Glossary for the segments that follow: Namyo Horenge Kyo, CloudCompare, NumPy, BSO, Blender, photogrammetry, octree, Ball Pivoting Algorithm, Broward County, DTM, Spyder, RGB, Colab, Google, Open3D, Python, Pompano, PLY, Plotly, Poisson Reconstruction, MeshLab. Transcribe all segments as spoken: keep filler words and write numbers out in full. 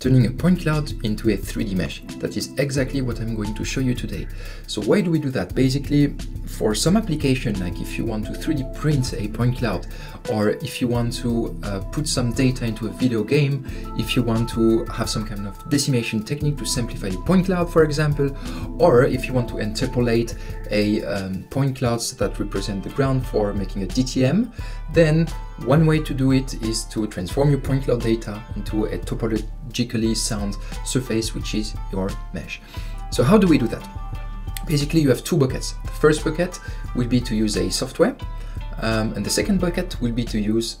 turning a point cloud into a three D mesh. That is exactly what I'm going to show you today. So why do we do that? Basically, for some application, like if you want to three D print a point cloud, or if you want to uh, put some data into a video game, if you want to have some kind of decimation technique to simplify a point cloud, for example, or if you want to interpolate a um, point clouds that represent the ground for making a D T M, then one way to do it is to transform your point cloud data into a topologically sound surface, which is your mesh. So how do we do that? Basically, you have two buckets. The first bucket will be to use a software, um, and the second bucket will be to use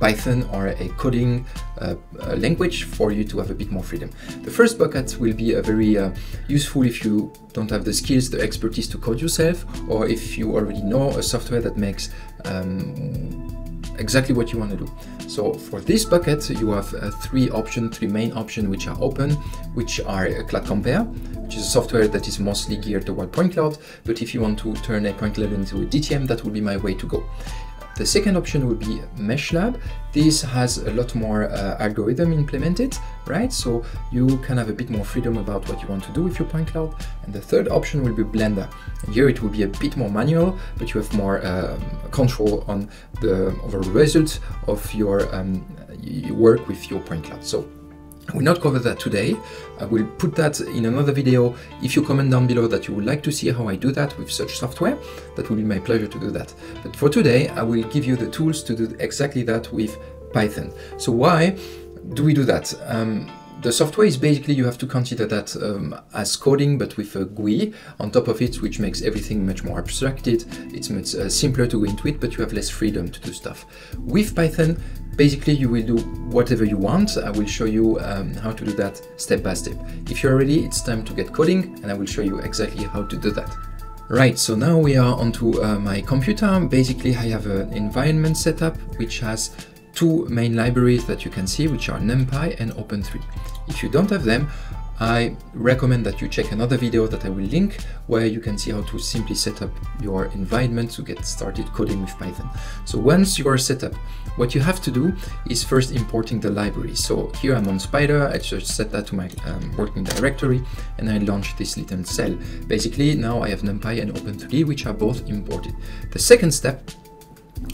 Python or a coding uh, language for you to have a bit more freedom. The first bucket will be a very uh, useful if you don't have the skills, the expertise to code yourself, or if you already know a software that makes um, exactly what you want to do. So for this bucket, you have uh, three options, three main options which are open, which are uh, CloudCompare, which is a software that is mostly geared toward point cloud, but if you want to turn a point cloud into a D T M, that would be my way to go. The second option would be MeshLab. This has a lot more uh, algorithm implemented, right? So you can have a bit more freedom about what you want to do with your point cloud. And the third option will be Blender. And here it will be a bit more manual, but you have more uh, control on the over results of your um, work with your point cloud. So I will not cover that today. I will put that in another video. If you comment down below that you would like to see how I do that with such software, that will be my pleasure to do that. But for today, I will give you the tools to do exactly that with Python. So why do we do that? Um, The software is basically, you have to consider that um, as coding, but with a G U I on top of it, which makes everything much more abstracted. It's much uh, simpler to go into it, but you have less freedom to do stuff. With Python, basically, you will do whatever you want. I will show you um, how to do that step by step. If you're ready, it's time to get coding, and I will show you exactly how to do that. Right, so now we are onto uh, my computer. Basically, I have an environment setup, which has two main libraries that you can see, which are NumPy and Open three D. If you don't have them, I recommend that you check another video that I will link, where you can see how to simply set up your environment to get started coding with Python. So once you are set up, what you have to do is first importing the library. So here I'm on Spyder, I just set that to my um, working directory, and I launch this little cell. Basically, now I have NumPy and Open three D, which are both imported. The second step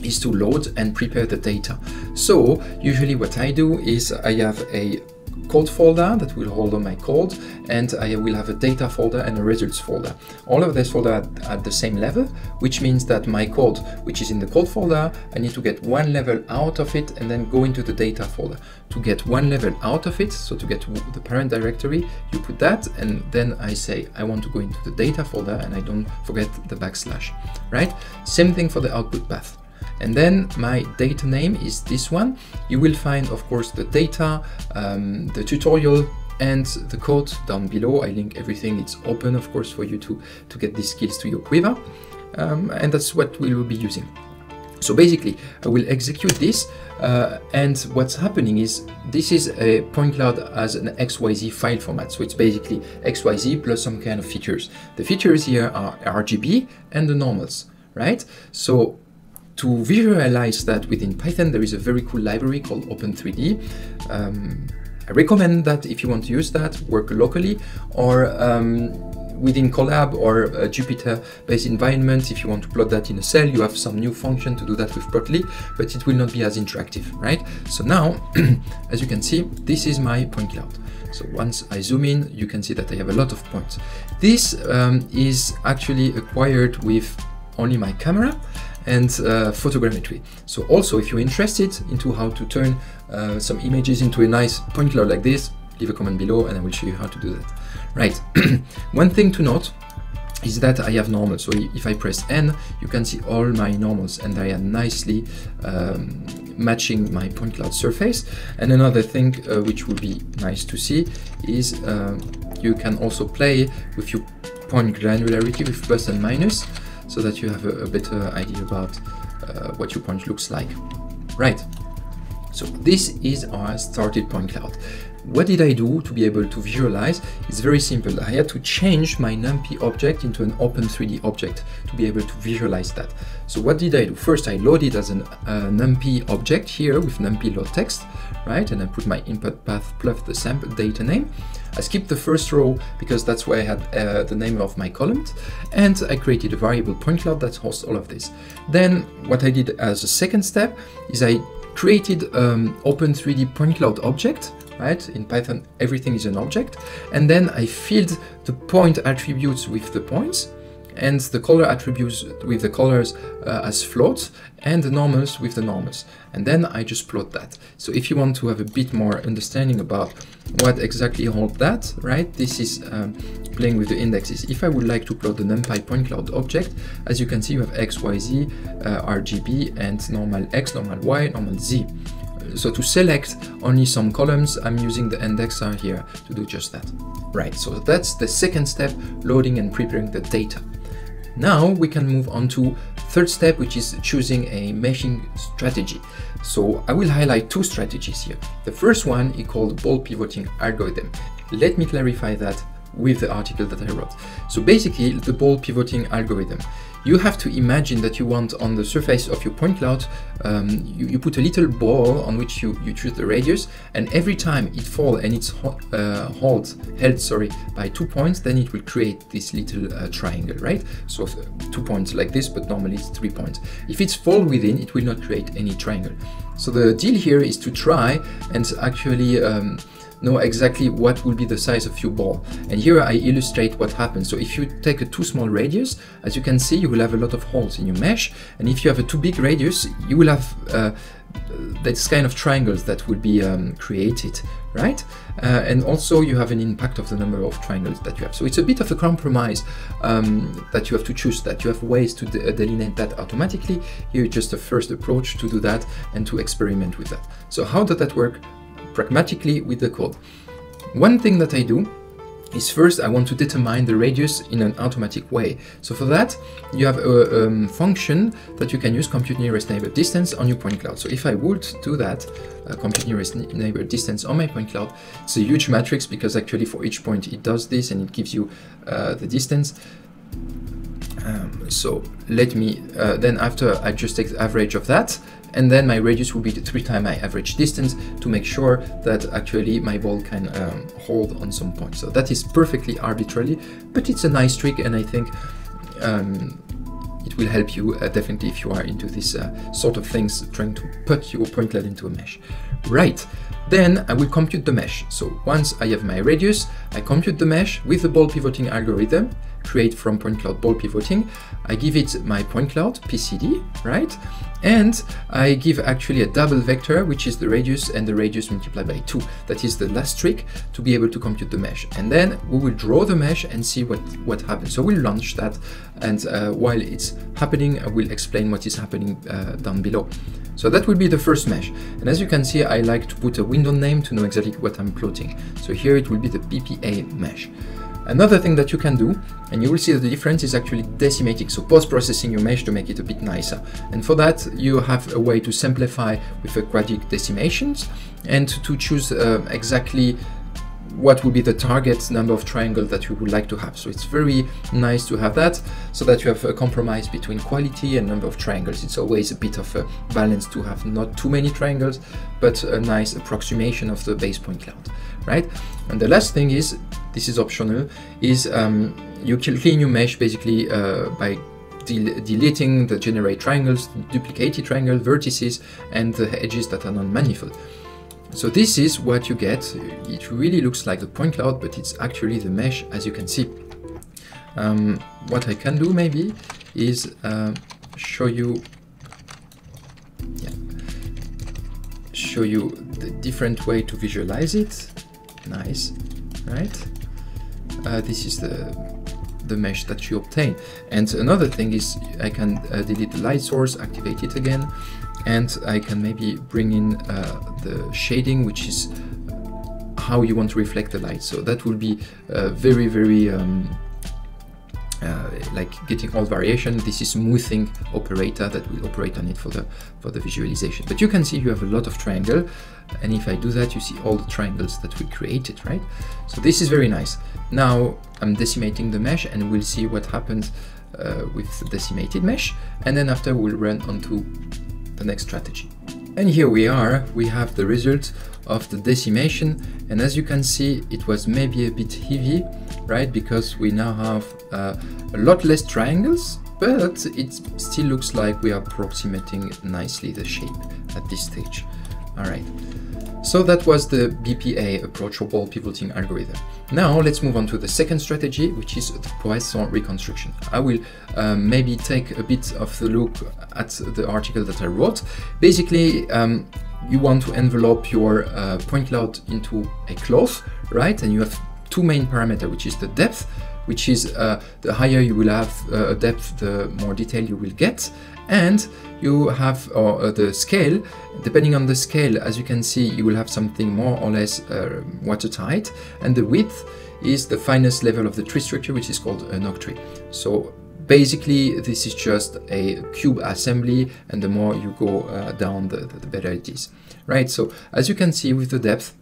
is to load and prepare the data. So usually what I do is I have a code folder that will hold on my code, and I will have a data folder and a results folder. All of these folders are at the same level, which means that my code, which is in the code folder, I need to get one level out of it and then go into the data folder. To get one level out of it, so to get to the parent directory, you put that, and then I say I want to go into the data folder, and I don't forget the backslash, right? Same thing for the output path. And then my data name is this one. You will find, of course, the data, um, the tutorial, and the code down below. I link everything. It's open, of course, for you to, to get these skills to your quiver. Um, and that's what we will be using. So basically, I will execute this, uh, and what's happening is this is a point cloud as an X Y Z file format. So it's basically X Y Z plus some kind of features. The features here are R G B and the normals, right? So to visualize that within Python, there is a very cool library called Open three D. Um, I recommend that if you want to use that, work locally or um, within Colab or a Jupyter-based environment. If you want to plot that in a cell, you have some new function to do that with Plotly, but it will not be as interactive, right? So now, as you can see, this is my point cloud. So once I zoom in, you can see that I have a lot of points. This um, is actually acquired with only my camera and uh, photogrammetry. So also, if you're interested into how to turn uh, some images into a nice point cloud like this, leave a comment below and I will show you how to do that. Right, one thing to note is that I have normals. So if I press N, you can see all my normals, and they are nicely um, matching my point cloud surface. And another thing uh, which would be nice to see is uh, you can also play with your point granularity with plus and minus, so that you have a, a better idea about uh, what your point looks like. Right, so this is our started point cloud. What did I do to be able to visualize? It's very simple. I had to change my NumPy object into an Open three D object to be able to visualize that. So what did I do? First, I loaded as an uh, NumPy object here with NumPy load text, right? And I put my input path plus the sample data name. I skipped the first row because that's where I had uh, the name of my columns, and I created a variable point cloud that hosts all of this. Then what I did as a second step is I created an um, Open three D point cloud object, right? In Python, everything is an object. And then I filled the point attributes with the points, and the color attributes with the colors uh, as floats, and the normals with the normals. And then I just plot that. So if you want to have a bit more understanding about what exactly holds that, right? This is um, playing with the indexes. If I would like to plot the NumPy point cloud object, as you can see, you have X, Y, Z, uh, R G B, and normal X, normal Y, normal Z. So to select only some columns, I'm using the indexer here to do just that. Right, so that's the second step, loading and preparing the data. Now we can move on to third step, which is choosing a meshing strategy. So I will highlight two strategies here. The first one is called Ball Pivoting Algorithm. Let me clarify that with the article that I wrote. So basically, the Ball Pivoting Algorithm. You have to imagine that you want on the surface of your point cloud, um, you, you put a little ball on which you, you choose the radius, and every time it falls and it's uh, hold, held sorry, by two points, then it will create this little uh, triangle, right? So two points like this, but normally it's three points. If it's fall within, it will not create any triangle. So the deal here is to try and actually um, know exactly what will be the size of your ball. And here I illustrate what happens. So if you take a too small radius, as you can see, you will have a lot of holes in your mesh. And if you have a too big radius, you will have uh, this kind of triangles that will be um, created, right? Uh, and also you have an impact of the number of triangles that you have. So it's a bit of a compromise um, that you have to choose, that you have ways to de delineate that automatically. Here is just the first approach to do that and to experiment with that. So how did that work? Pragmatically with the code. One thing that I do is first I want to determine the radius in an automatic way. So for that you have a um, function that you can use, compute nearest neighbor distance on your point cloud. So if I would do that, uh, compute nearest neighbor distance on my point cloud, it's a huge matrix because actually for each point it does this and it gives you uh, the distance. Um, so let me, uh, then after I just take the average of that, and then my radius will be three times my average distance to make sure that actually my ball can um, hold on some point. So that is perfectly arbitrary, but it's a nice trick, and I think um, it will help you uh, definitely if you are into this uh, sort of things, trying to put your point cloud into a mesh. Right, then I will compute the mesh. So once I have my radius, I compute the mesh with the ball pivoting algorithm, create from point cloud ball pivoting. I give it my point cloud, P C D, right? And I give actually a double vector, which is the radius and the radius multiplied by two. That is the last trick to be able to compute the mesh. And then we will draw the mesh and see what, what happens. So we'll launch that. And uh, while it's happening, I will explain what is happening uh, down below. So that will be the first mesh. And as you can see, I like to put a window name to know exactly what I'm plotting. So here it will be the P P A mesh. Another thing that you can do, and you will see that the difference is actually decimating, so post-processing your mesh to make it a bit nicer. And for that, you have a way to simplify with a quadratic decimations and to choose uh, exactly what would be the target number of triangles that you would like to have. So it's very nice to have that, so that you have a compromise between quality and number of triangles. It's always a bit of a balance to have not too many triangles, but a nice approximation of the base point cloud, right? And the last thing is, this is optional, is um, you can clean your mesh basically uh, by del deleting the generate triangles, duplicated triangle, vertices, and the edges that are non-manifold. So this is what you get. It really looks like the point cloud, but it's actually the mesh, as you can see. Um, what I can do maybe is uh, show you, yeah, show you the different way to visualize it. Nice, right? Uh, this is the the mesh that you obtain. And another thing is I can uh, delete the light source, activate it again. And I can maybe bring in uh, the shading, which is how you want to reflect the light. So that will be uh, very, very um, uh, like getting all variation. This is smoothing operator that will operate on it for the for the visualization. But you can see you have a lot of triangle, and if I do that, you see all the triangles that we created, right? So this is very nice. Now I'm decimating the mesh, and we'll see what happens uh, with the decimated mesh, and then after we'll run onto the next strategy. And here we are, we have the result of the decimation, and as you can see it was maybe a bit heavy, right, because we now have uh, a lot less triangles, but it still looks like we are approximating nicely the shape at this stage. All right, so that was the B P A approach or Ball Pivoting Algorithm. Now let's move on to the second strategy, which is the Poisson Reconstruction. I will uh, maybe take a bit of a look at the article that I wrote. Basically, um, you want to envelop your uh, point cloud into a cloth, right? And you have two main parameters, which is the depth, which is uh, the higher you will have uh, depth, the more detail you will get. And you have uh, the scale. Depending on the scale, as you can see, you will have something more or less uh, watertight. And the width is the finest level of the tree structure, which is called an octree. So basically, this is just a cube assembly, and the more you go uh, down, the, the better it is. Right, so as you can see with the depth,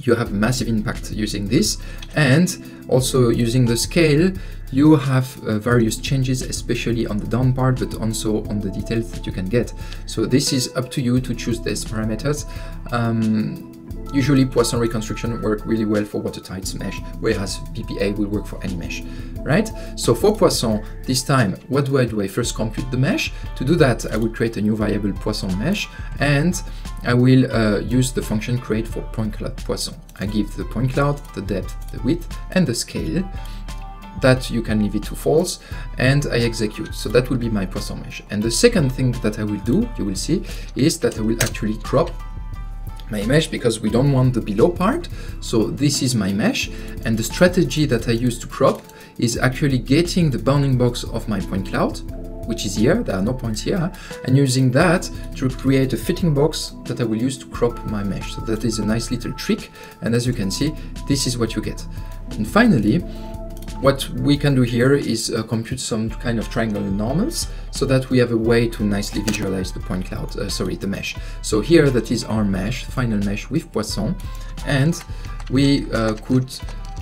you have massive impact using this, and also using the scale you have uh, various changes, especially on the down part, but also on the details that you can get. So this is up to you to choose these parameters. Um, usually Poisson reconstruction work really well for watertight mesh, whereas B P A will work for any mesh, right? So for Poisson, this time, what do I do? I first compute the mesh. To do that, I will create a new variable Poisson mesh, and I will uh, use the function create for point cloud Poisson. I give the point cloud, the depth, the width, and the scale. That you can leave it to false, and I execute. So that will be my Poisson mesh. And the second thing that I will do, you will see, is that I will actually crop my mesh, because we don't want the below part. So this is my mesh, and the strategy that I use to crop is actually getting the bounding box of my point cloud, which is here, there are no points here, and using that to create a fitting box that I will use to crop my mesh. So that is a nice little trick, and as you can see, this is what you get. And finally, what we can do here is uh, compute some kind of triangle normals, so that we have a way to nicely visualize the point cloud, uh, sorry, the mesh. So here, that is our mesh, final mesh with Poisson, and we uh, could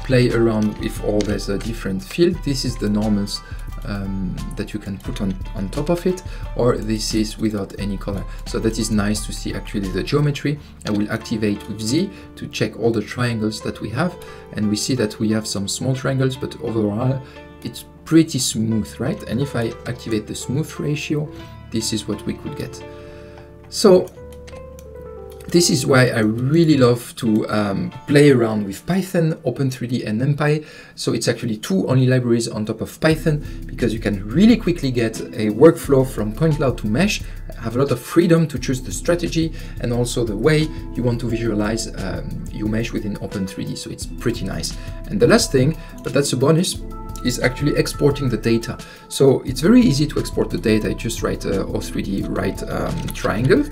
play around with all these uh, different fields. This is the normals um, that you can put on, on top of it, or this is without any color. So that is nice to see actually the geometry. I will activate with Z to check all the triangles that we have, and we see that we have some small triangles, but overall it's pretty smooth, right? And if I activate the smooth ratio, this is what we could get. So this is why I really love to um, play around with Python, Open three D and NumPy. So it's actually two only libraries on top of Python, because you can really quickly get a workflow from point cloud to mesh, have a lot of freedom to choose the strategy and also the way you want to visualize um, your mesh within Open three D. So it's pretty nice. And the last thing, but that's a bonus, is actually exporting the data. So it's very easy to export the data. I just write uh, O three D, write um, triangle.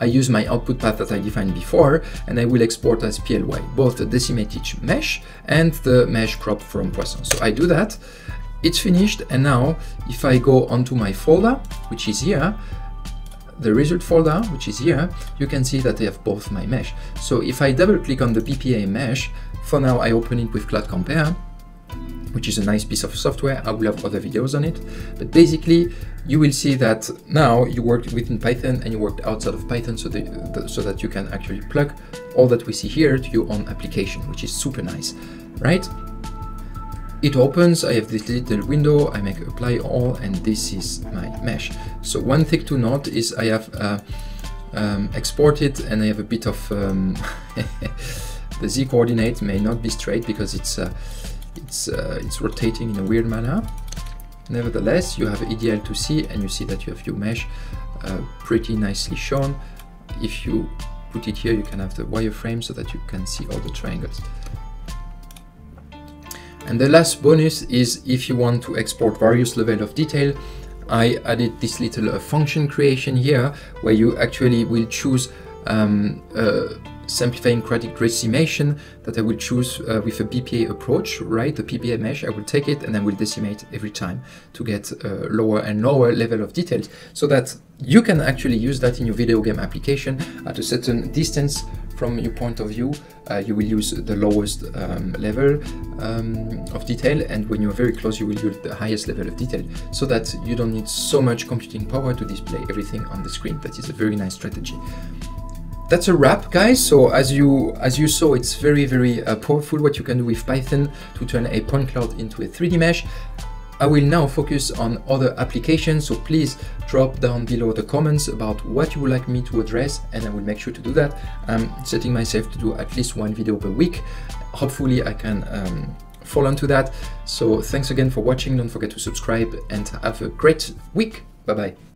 I use my output path that I defined before, and I will export as P L Y, both the decimated mesh and the mesh crop from Poisson. So I do that, it's finished, and now if I go onto my folder, which is here, the result folder, which is here, you can see that I have both my mesh. So if I double click on the B P A mesh, for now I open it with CloudCompare, which is a nice piece of software. I will have other videos on it, but basically you will see that now you worked within Python and you worked outside of Python, so that, the, so that you can actually plug all that we see here to your own application, which is super nice, right? It opens, I have this little window, I make apply all, and this is my mesh. So one thing to note is I have uh, um, exported, and I have a bit of, um, the Z coordinate may not be straight because it's uh, It's, uh, it's rotating in a weird manner. Nevertheless, you have E D L to see, and you see that you have your mesh uh, pretty nicely shown. If you put it here, you can have the wireframe so that you can see all the triangles. And the last bonus is if you want to export various levels of detail, I added this little uh, function creation here, where you actually will choose um, uh, simplifying quadratic decimation that I will choose uh, with a B P A approach, right? The B P A mesh, I will take it and I will decimate every time to get uh, lower and lower level of details, so that you can actually use that in your video game application at a certain distance from your point of view, uh, you will use the lowest um, level um, of detail, and when you're very close, you will use the highest level of detail, so that you don't need so much computing power to display everything on the screen. That is a very nice strategy. That's a wrap, guys. So as you as you saw, it's very, very uh, powerful what you can do with Python to turn a point cloud into a three D mesh. I will now focus on other applications, so please drop down below the comments about what you would like me to address, and I will make sure to do that. I'm setting myself to do at least one video per week. Hopefully I can um, fall onto that. So thanks again for watching. Don't forget to subscribe and have a great week. Bye bye.